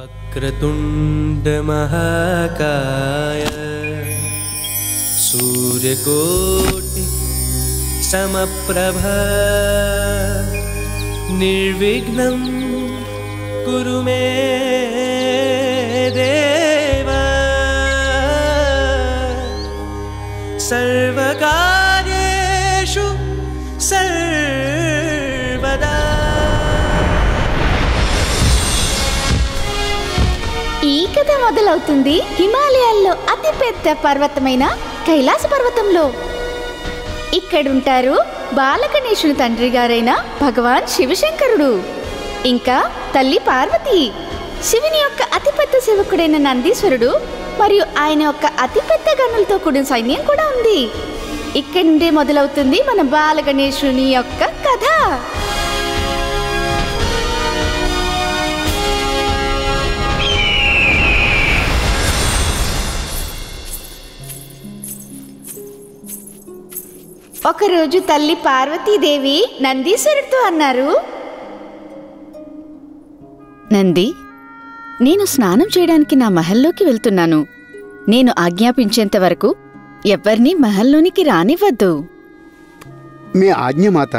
वक्रतुंड महाकाय सूर्यकोटि समप्रभा निर्विघ्नं कुरु मे देव सर्वकार्येषु सर्वदा। ఈ కథ మొదలవుతుంది హిమాలయాల్లో అతిపెద్ద పర్వతమైన కైలాస పర్వతంలో. ఇక్కడుంటారు బాలగణేశుని తండ్రి గారైన భగవాన్ శివశంకరుడు, ఇంకా తల్లి పార్వతి, శివుని యొక్క అతిపెద్ద సేవకుడైన నందీశ్వరుడు, మరియు ఆయన యొక్క అతిపెద్ద గనులతో కూడిన సైన్యం కూడా ఉంది. ఇక్కడి నుండే మొదలవుతుంది మన బాలగణేశుని యొక్క కథ. ఒకరోజు తల్లి పార్వతీదేవి నందీశ్వరుడితో అన్నారు, నంది, నేను స్నానం చేయడానికి నా మహల్లోకి వెళ్తున్నాను. నేను ఆజ్ఞాపించేంత వరకు ఎవ్వర్నీ మహల్లోనికి రానివ్వద్దు. మీ ఆజ్ఞమాత.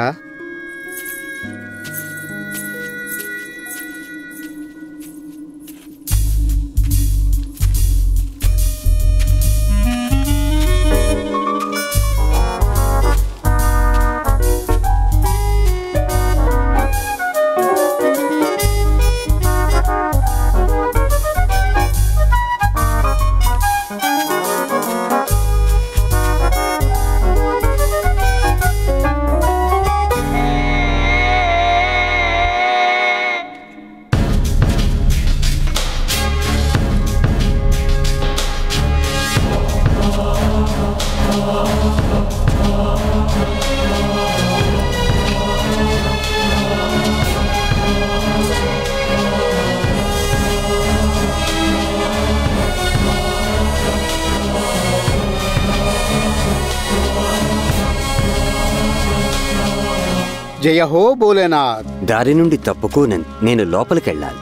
జయహో భోలేనాథ్. దారి నుండి తప్పుకోనని నేను లోపలికెళ్ళాలి.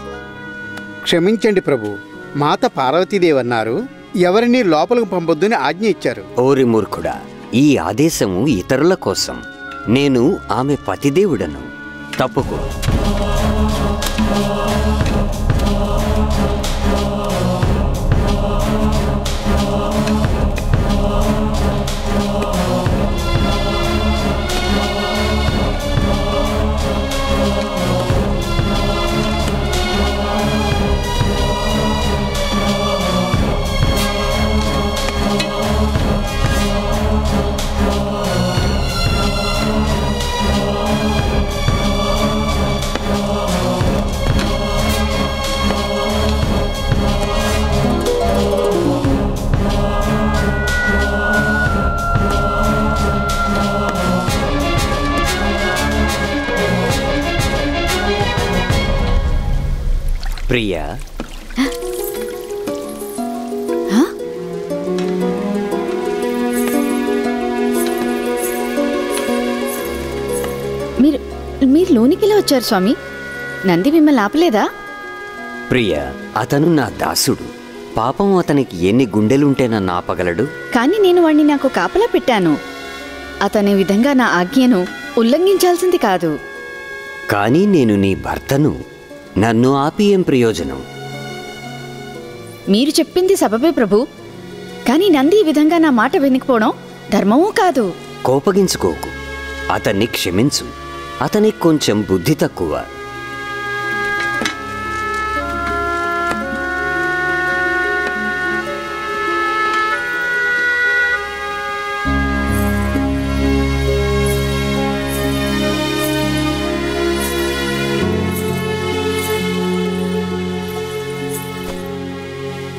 క్షమించండి ప్రభు. మాత పార్వతీదేవి అన్నారు, ఎవరిని లోపలికి పంపొద్దని ఆజ్ఞ ఇచ్చారు. ఓరి మూర్ఖుడా, ఈ ఆదేశము ఇతరుల కోసం. నేను ఆమె పతిదేవుడను. తప్పుకో. ప్రియా, మీరు లోనికి ఎలా వచ్చారు స్వామి? నంది మిమ్మల్ని ఆపలేదా? ప్రియా, అతను నా దాసుడు. పాపం, అతనికి ఎన్ని గుండెలుంటే నన్ను ఆపగలడు? కానీ నేను వాణ్ణి నాకు కాపలా పెట్టాను. అతని విధంగా నా ఆజ్ఞను ఉల్లంఘించాల్సింది కాదు. కానీ నేను నీ భర్తను. నన్ను ఆపి ఏం ప్రయోజనం? మీరు చెప్పింది సబబే ప్రభు, కానీ నంది ఈ విధంగా నా మాట వినకపోవడం ధర్మమూ కాదు. కోపగించుకోకు, అతన్ని క్షమించు. అతనికి కొంచెం బుద్ధి తక్కువ.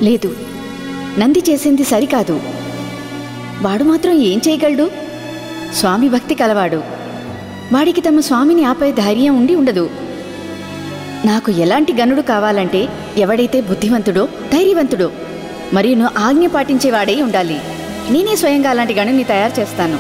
లేదు, నంది చేసింది సరికాదు. వాడు మాత్రం ఏం చేయగలడు? స్వామి భక్తి కలవాడు. వాడికి తమ స్వామిని ఆపే ధైర్యం ఉండి ఉండదు. నాకు ఎలాంటి గనుడు కావాలంటే ఎవడైతే బుద్ధివంతుడో ధైర్యవంతుడో మరియు ఆజ్ఞ పాటించేవాడే ఉండాలి. నేనే స్వయంగా అలాంటి గనుని తయారు చేస్తాను.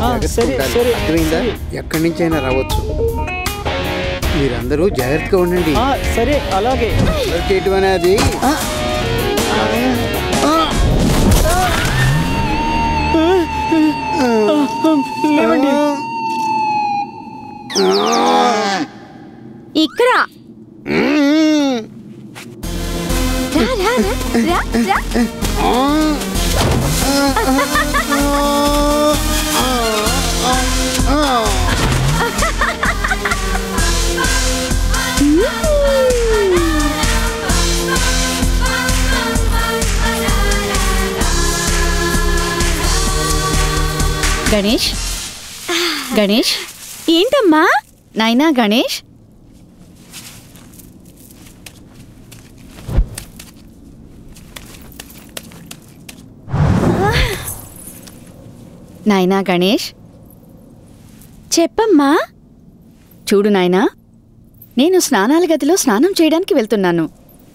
జాగ్రత్తగా ఉండాలి. అర్థమైందా? ఎక్కడి నుంచి అయినా రావచ్చు. మీరందరూ జాగ్రత్తగా ఉండండి. సరే అలాగే. అది ఇక్కడ గణేష్, గణేష్ ఏంటమ్మా నాయనా? గణేష్ నాయనా, గణేష్ చెప్పమ్మా. చూడు నాయనా, నేను స్నానాల గదిలో స్నానం చేయడానికి వెళ్తున్నాను.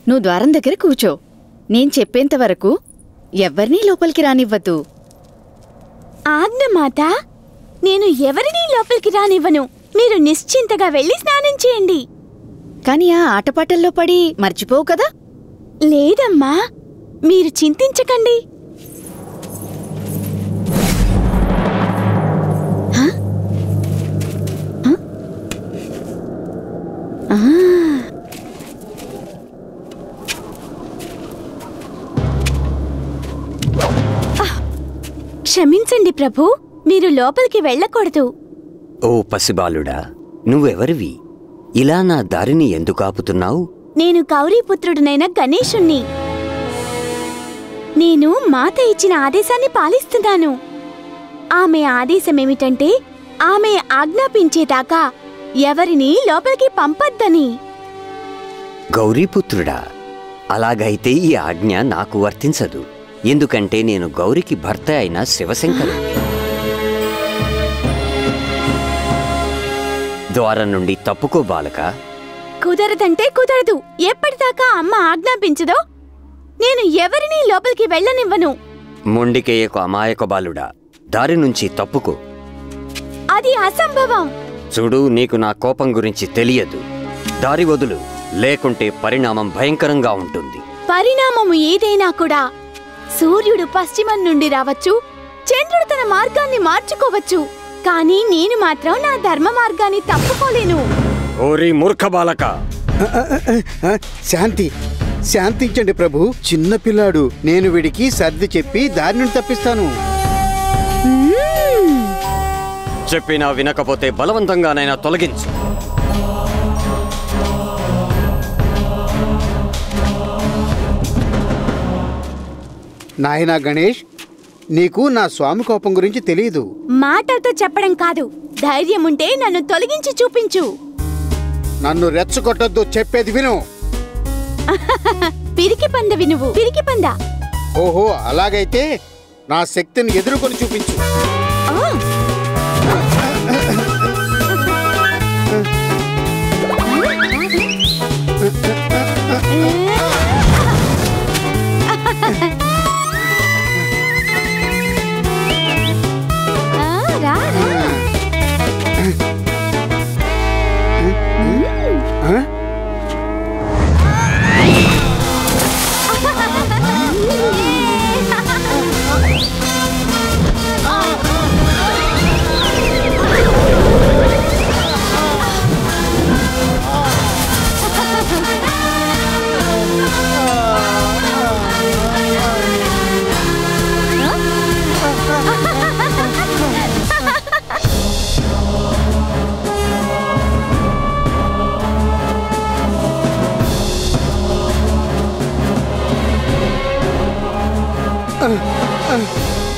నువ్వు ద్వారం దగ్గర కూర్చో. నేను చెప్పేంత వరకు ఎవ్వరినీ లోపలికి రానివ్వద్దు. ఆజ్ఞమాత, నేను ఎవరినీ లోపలికి రానివ్వను. మీరు నిశ్చింతగా వెళ్ళి స్నానం చేయండి. కాని ఆ ఆటపాటల్లో పడి మర్చిపోవు కదా? లేదమ్మా, మీరు చింతించకండి. క్షమించండి ప్రభు, మీరు లోపలికి వెళ్ళకూడదు. ఓ పసిబాలుడా, నువ్వెవరివి? ఇలా నా దారిని ఎందుకు ఆపుతున్నావు? నేను కౌరీపుత్రుడినైన గణేశుణ్ణి. నేను మాత ఇచ్చిన ఆదేశాన్ని పాలిస్తున్నాను. ఆమె ఆదేశమేమిటంటే, ఆమె ఆజ్ఞాపించేదాకా ఎవరిని లోపలికి పంపొద్దని. గౌరీపుత్రుడా, అలాగైతే ఈ ఆజ్ఞ నాకు వర్తించదు. ఎందుకంటే నేను గౌరికి భర్త అయిన శివశంకరుణ్ణి. ద్వారం నుండి తప్పుకో బాలక. కుదరదంటే కుదరదు. ఎప్పటిదాకా అమ్మ ఆజ్ఞాపించదో నేను ఎవరినీ లోపలికి వెళ్ళనివ్వను. మొండికేయకు అమాయక బాలుడా, దారి నుంచి తప్పుకో. అది అసంభవం. చూడు, నీకు నా కోపం గురించి తెలియదు. దారి వదులు, లేకుంటే పరిణామం భయంకరంగా ఉంటుంది. పరిణామము ఏదైనా కూడా సూర్యుడు పశ్చిమం నుండి రావచ్చు, చంద్రుడు తన మార్గాన్ని మార్చుకోవచ్చు, కానీ నేను మాత్రం నా ధర్మ మార్గాన్ని తప్పుకోలేను. ఓరి మూర్ఖ బాలక! శాంతి, శాంతించండి ప్రభు. చిన్న పిల్లాడు, నేను వీడికి సర్ది చెప్పి దారి నుండి తప్పిస్తాను. చెప్పినా వినకపోతే బలవంతంగానైనా తొలగించు. నాయనా గణేష్, నీకు నా స్వామి కోపం గురించి తెలియదు. మాటతో చెప్పడం కాదు, ధైర్యముంటే నన్ను తొలగించి చూపించు. నన్ను రెచ్చగొట్టొద్దు, చెప్పేది విను. పిరికి పంద వినువు, పిరికి పంద. ఓహో, అలాగైతే నా శక్తిని ఎదుర్కొని చూపించు.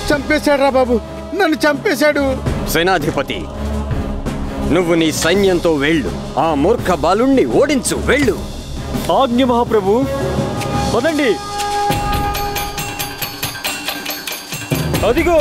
చంపేశాడురా బాబు, నన్ను చంపేశాడు. సేనాధిపతి, నువ్వు నీ సైన్యంతో వెళ్ళు, ఆ మూర్ఖ బాలుణ్ణి ఓడించు. వెళ్ళు. ఆజ్ఞ మహాప్రభు. పదండి. అదిగో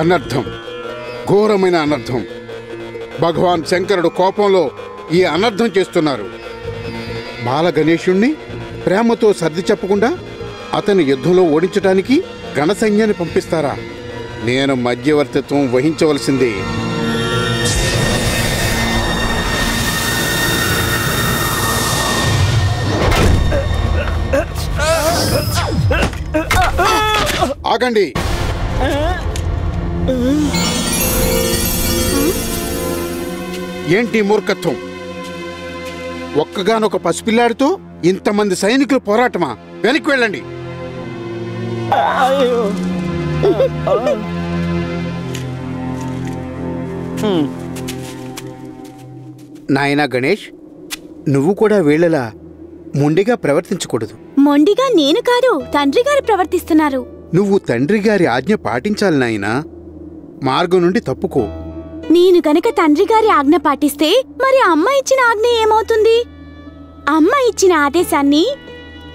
అనర్థం, ఘోరమైన అనర్థం. భగవాన్ శంకరుడు కోపంలో ఈ అనర్థం చేస్తున్నారు. బాలగణేశుణ్ణి ప్రేమతో సర్ది చెప్పకుండా అతని యుద్ధంలో ఓడించడానికి గణసైన్యాన్ని పంపిస్తారా? నేను మధ్యవర్తిత్వం వహించవలసిందే. ఆగండి, ఏంటి మూర్ఖత్వం? ఒక్కగానొక పసిపిల్లాడితో ఇంతమంది సైనికులు పోరాటమా? వెనక్కి వెళ్ళండి. నాయనా గణేష్, నువ్వు కూడా వీళ్ళలా మొండిగా ప్రవర్తించకూడదు. మొండిగా నేను కాదు, తండ్రి గారు ప్రవర్తిస్తున్నారు. నువ్వు తండ్రి గారి ఆజ్ఞ పాటించాలి నాయనా, మార్గం నుండి తప్పుకో. నేను గనక తండ్రి గారి ఆజ్ఞ పాటిస్తే మరి అమ్మ ఇచ్చిన ఆజ్ఞ ఏమవుతుంది? అమ్మ ఇచ్చిన ఆదేశాన్ని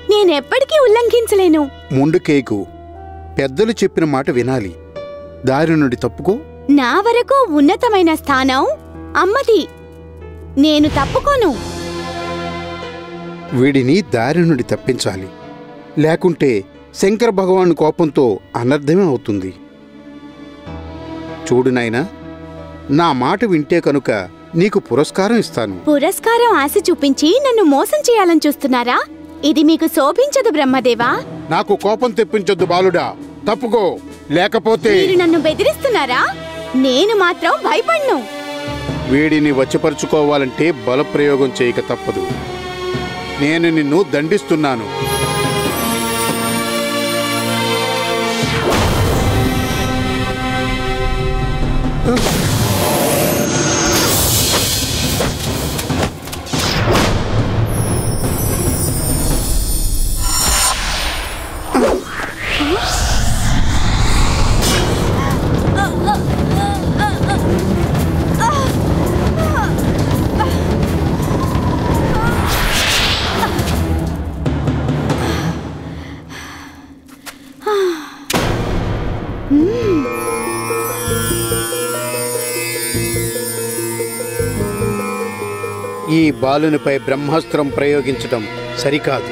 నేనెప్పటికీ ఉల్లంఘించలేను. ముందు కేకు, పెద్దలు చెప్పిన మాట వినాలి, దారి నుండి తప్పుకో. నా వరకు ఉన్నతమైన స్థానం అమ్మది, నేను తప్పుకోను. వీడిని దారి నుండి తప్పించాలి, లేకుంటే శంకర భగవాను కోపంతో అనర్థమే అవుతుంది. చూడు నాయనా, నా మాట వింటే కనుక నీకు పురస్కారం ఇస్తాను. పురస్కారం ఆశ చూపించి నన్ను మోసం చేయాలని చూస్తున్నారా? ఇది మీకు శోభించదు బ్రహ్మదేవా. నాకు కోపం తెప్పించొద్దు బాలుడా, తప్పుకో. లేకపోతే మీరు నన్ను బెదిరిస్తున్నారా? నేను మాత్రం భయపడ్ను. వీడిని వశపరుచుకోవాలంటే బలప్రయోగం చేయక తప్పదు. నేను నిన్ను దండిస్తున్నాను. ఈ బాలునిపై బ్రహ్మాస్త్రం ప్రయోగించడం సరికాదు.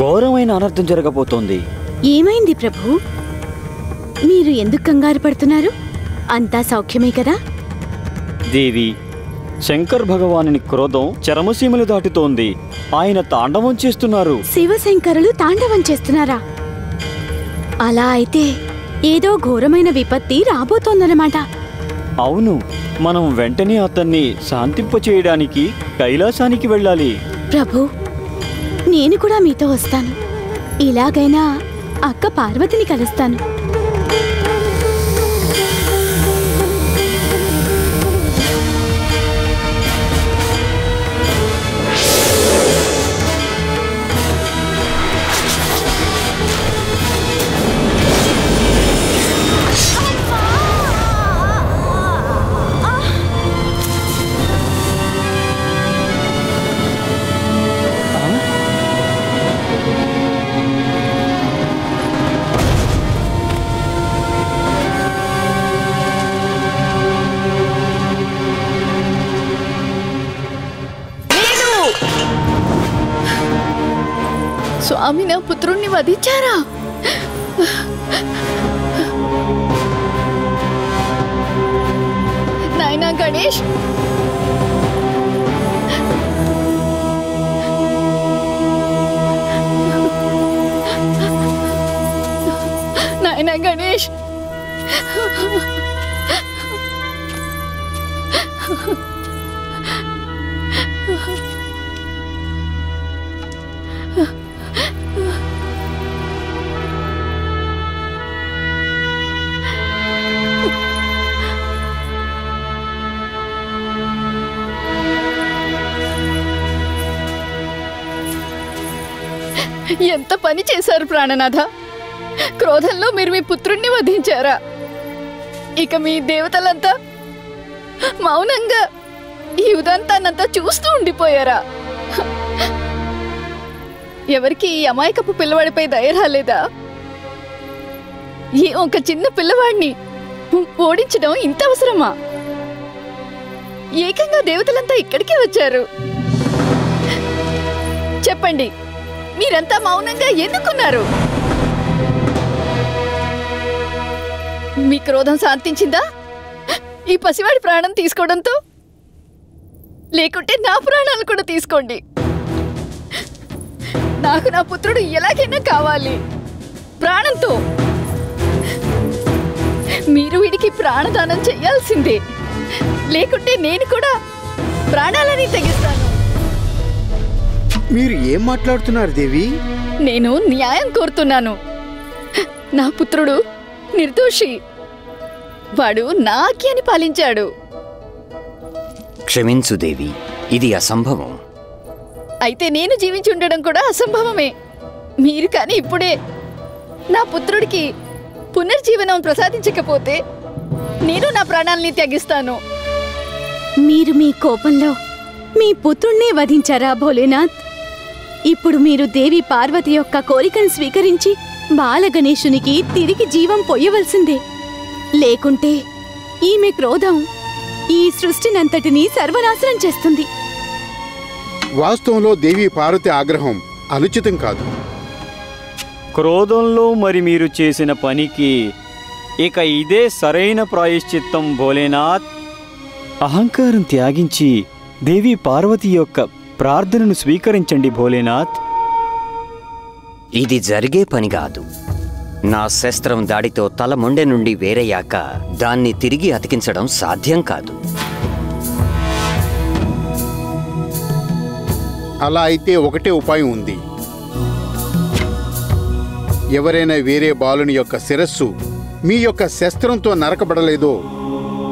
ఘోరమైన అనర్థం జరగబోతోంది. ఏమైంది ప్రభు? మీరు ఎందుకు కంగారు పడుతున్నారు? అంతా సౌఖ్యమే కదా. దేవి, శంకర్ భగవానుని క్రోధం చరమసీమలు దాటుతోంది. ఆయన తాండవం చేస్తున్నారు. శివశంకరులు తాండవం చేస్తున్నారా? అలా అయితే ఏదో ఘోరమైన విపత్తి రాబోతోందన్నమాట. అవును, మనం వెంటనే అతన్ని శాంతింపచేయడానికి కైలాసానికి వెళ్ళాలి. ప్రభు, నేను కూడా మీతో వస్తాను. ఇలాగైనా అక్క పార్వతిని కలుస్తాను. స్వామి, నా పుత్రుణ్ణి వధించారా? నాయనా గణేష్, నాయనా గణేష్, ఎంత పని చేశారు ప్రాణనాథ! క్రోధంలో మీరు మీ పుత్రుణ్ణి వధించారా? ఇక మీ దేవతలంతా మౌనంగా ఈ ఉదంతానంతా చూస్తూ ఉండిపోయారా? ఎవరికి ఈ అమాయకపు పిల్లవాడిపై దయ రాలేదా? ఈ ఒక చిన్న పిల్లవాడిని ఓడించడం ఇంత అవసరమా? ఏకంగా దేవతలంతా ఇక్కడికే వచ్చారు. చెప్పండి, మీరంతా మౌనంగా ఎందుకున్నారు? మీ క్రోధం శాంతించిందా ఈ పసివాడి ప్రాణం తీసుకోవడంతో? లేకుంటే నా ప్రాణాలు కూడా తీసుకోండి. నాకు నా పుత్రుడు ఎలాగైనా కావాలి, ప్రాణంతో. మీరు వీడికి ప్రాణదానం చేయాల్సిందే, లేకుంటే నేను కూడా ప్రాణాలని తెగిస్తాను. మీరు ఏం మాట్లాడుతున్నారు దేవి? నేను న్యాయం కోరుతున్నాను. నా పుత్రుడు నిర్దోషి, వాడు నా ఆజ్ఞని పాలించాడు. క్షమించు దేవి, ఇది అసంభవం. అయితే నేను జీవించి ఉండడం కూడా అసంభవమే. మీరు కానీ ఇప్పుడే నా పుత్రుడికి పునర్జీవనం ప్రసాదించకపోతే నేను నా ప్రాణాలని త్యగిస్తాను. మీరు మీ కోపంలో మీ పుత్రుణ్ణే వధించారా భోలేనాథ్? ఇప్పుడు మీరు దేవి పార్వతి యొక్క కోరికను స్వీకరించి బాలగణేశునికి తిరిగి జీవం పొయ్యవలసిందే. లేకుంటే ఈమె క్రోధం ఈ సృష్టినంతటినీ సర్వనాశనం చేస్తుంది. వాస్తవంలో దేవి పార్వతి ఆగ్రహం అనుచితం కాదు. క్రోధంలో మరి మీరు చేసిన పనికి ఇక ఇదే సరైన ప్రాయశ్చిత్తం భోలేనాథ్. అహంకారం త్యాగించి దేవి పార్వతి యొక్క ప్రార్థనను స్వీకరించండి భోలేనాథ్. ఇది జరిగే పని కాదు. నా శస్త్రం దాడితో తల మొండె నుండి వేరయ్యాక దాన్ని తిరిగి అతికించడం సాధ్యం కాదు. అలా అయితే ఒకటే ఉపాయం ఉంది. ఎవరైనా వేరే బాలుని యొక్క శిరస్సు మీ యొక్క శస్త్రంతో నరకబడలేదో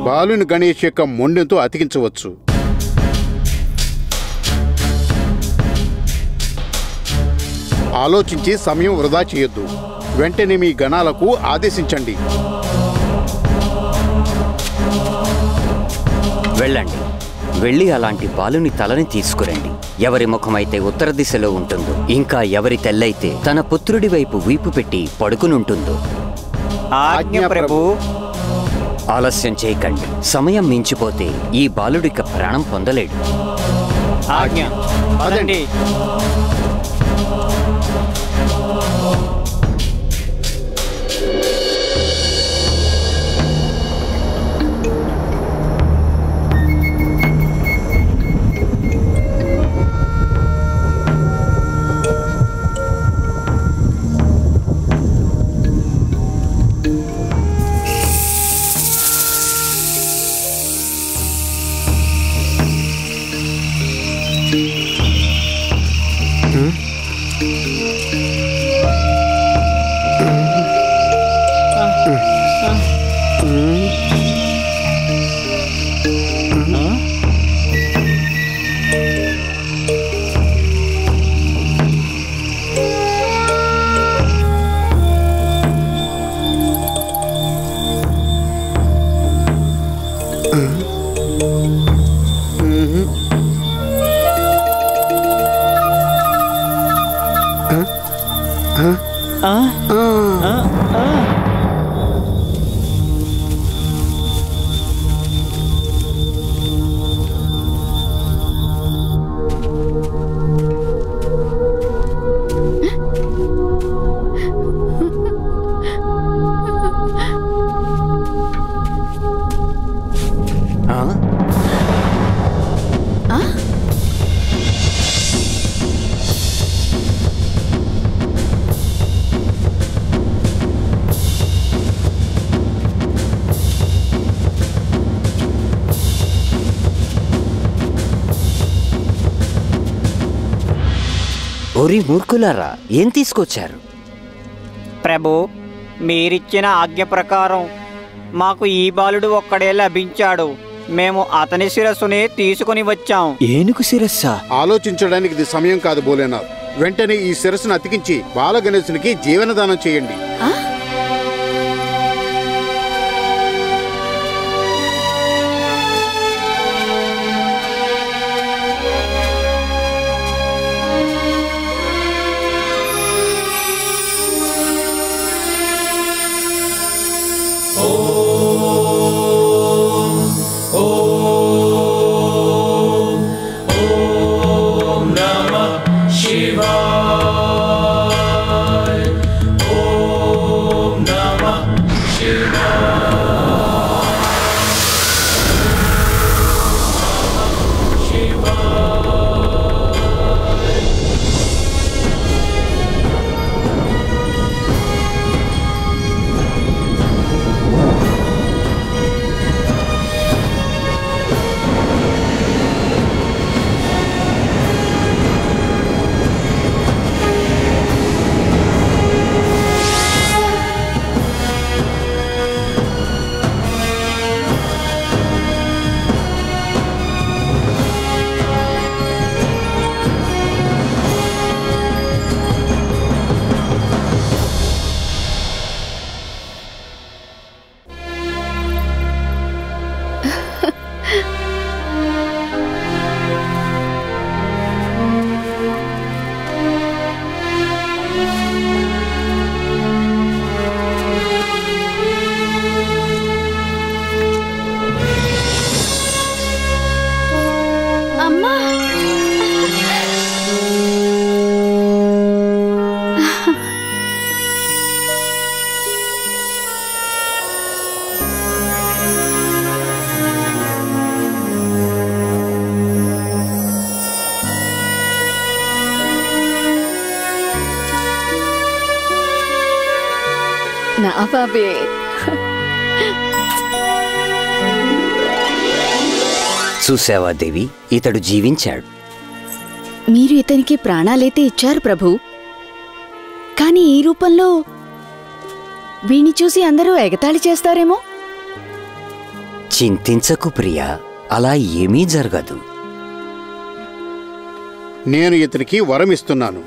బాలుని గణేష్ యొక్క మొండెతో అతికించవచ్చు. ఆలోచించి సమయం వృధా చేయొద్దు. వెంటనే మీ గణాలకు ఆదేశించండి. వెళ్ళండి, వెళ్ళి అలాంటి బాలుని తలని తీసుకురండి. ఎవరి ముఖమైతే ఉత్తర దిశలో ఉంటుందో, ఇంకా ఎవరి తెల్లైతే తన పుత్రుడి వైపు వీపు పెట్టి పడుకునుంటుందో. ఆజ్ఞ ప్రభు. ఆలస్యం చేయకండి. సమయం మించిపోతే ఈ బాలుడిక ప్రాణం పొందలేడు. ఆజ్ఞ. ఓరి మూర్ఖులారా, ఏం తీసుకొచ్చారు? ప్రభు, మీరిచ్చిన ఆజ్ఞ ప్రకారం మాకు ఈ బాలుడు ఒక్కడే లభించాడు. మేము అతని శిరస్సునే తీసుకుని వచ్చాం. ఏనుగు శిరస్సా? ఆలోచించడానికి ఇది సమయం కాదు బోలేనాథ్. వెంటనే ఈ శిరస్సును అతికించి బాలగణేశునికి జీవనదానం చేయండి. బాబే, చూసావా దేవి, ఇతడు జీవించాడు. మీరు ఇతనికి ప్రాణాలైతే ఇచ్చారు ప్రభు, కానీ ఈ రూపంలో వీణ్ణి చూసి అందరూ ఎగతాళి చేస్తారేమో. చింతించకు ప్రియా, అలా ఏమీ జరగదు. నేను ఇతనికి వరం ఇస్తున్నాను.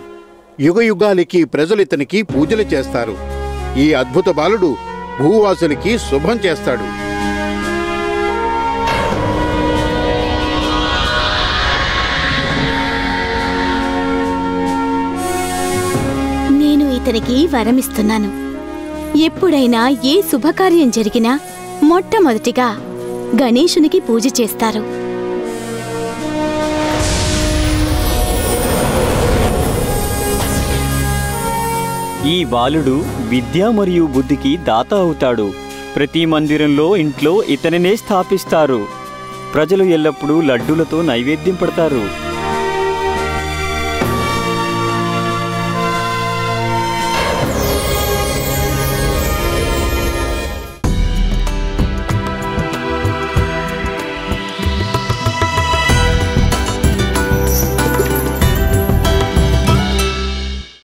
యుగ యుగాలకి ప్రజలు ఇతనికి పూజలు చేస్తారు. ఈ అద్భుత బాలుడు భూవాసునికి శుభం చేస్తాడు. నేను ఇతనికి వరమిస్తున్నాను. ఎప్పుడైనా ఏ శుభకార్యం జరిగినా మొట్టమొదటిగా గణేశునికి పూజ చేస్తారు. ఈ బాలుడు విద్య మరియు బుద్ధికి దాత అవుతాడు. ప్రతి మందిరంలో ఇంట్లో ఇతనినే స్థాపిస్తారు. ప్రజలు ఎల్లప్పుడూ లడ్డూలతో నైవేద్యం పడతారు.